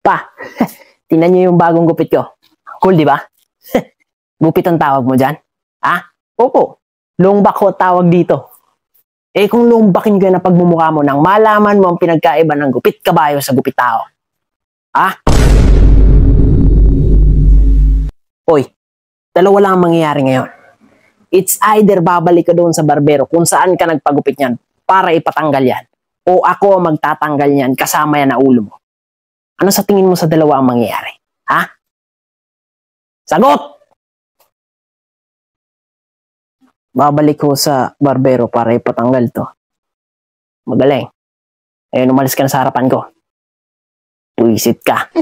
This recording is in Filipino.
Pa, tingnan nyo yung bagong gupit ko. Cool, di ba? Gupit ang tawag mo dyan? Ah? Opo. Longbak ko tawag dito. Eh kung longbakin ko na pagmumukha mo nang malaman mo ang pinagkaiba ng gupit kabayo sa gupit tao. Ah? Oy, dalawa lang ang mangyayari ngayon. It's either babalik ka doon sa barbero kung saan ka nagpagupit niyan para ipatanggal yan. O ako ang magtatanggal niyan kasama yan na ulo mo. Ano sa tingin mo sa dalawa ang mangyayari? Ha? Sagot! Babalik ko sa barbero para ipatanggal to. Magaling. Ayun, umalis ka na sa harapan ko. Tuwisit ka.